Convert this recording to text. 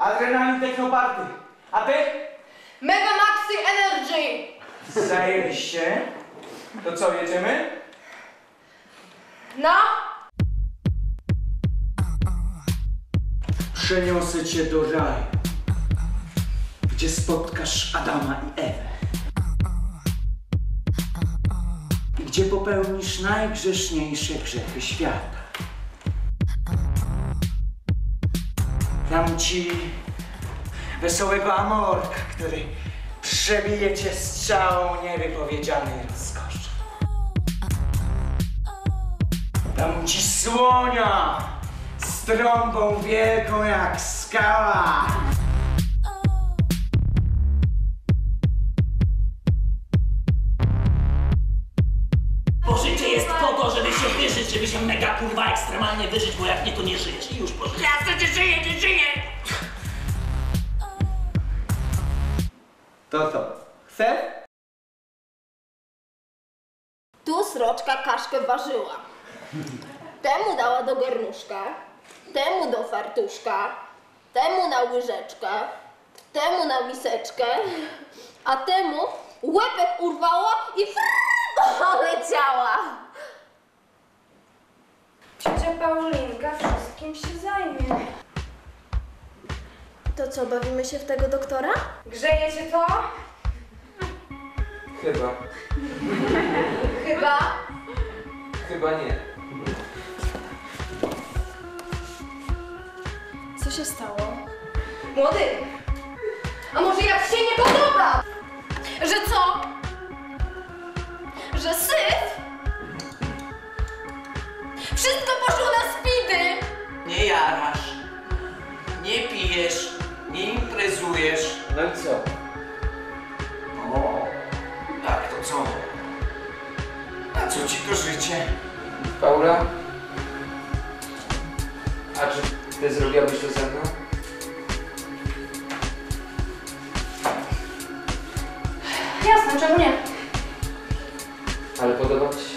Adrenalin Technoparty. A ty? Mega Maxi Energy. Zajebiście. To co, jedziemy? No. Przeniosę cię do raju, gdzie spotkasz Adama i Ewę. I gdzie popełnisz najgrzeszniejsze grzechy świata. Dam ci wesołego amorka, który przebije cię strzałą niewypowiedzianej rozkoszy. Dam ci słonia z trąbą wielką jak skała. Pożycie jest po to, żeby się wyżyć, żeby się mega kurwa ekstremalnie wyżyć, bo jak nie, to nie żyjesz i już pożycie. Ja wtedy żyję, nie żyję! To co? Chcesz? Tu sroczka kaszkę ważyła. Temu dała do garnuszka, temu do fartuszka, temu na łyżeczkę, temu na miseczkę, a temu łepek urwało i leciała. Ciocia Paulinka wszystkim się zajmie. To co, bawimy się w tego doktora? Grzeje cię to? Chyba. Chyba? Chyba nie. Co się stało? Młody! A może jak się nie podoba? Że co? Że syf? Wszystko poszło na spidy! Nie jarasz, nie pijesz, nie imprezujesz. No i co? O, tak to co? A co ci to życie? Paula? A czy ty zrobiłabyś to ze mną? Jasne, czemu nie? Ale podoba ci się?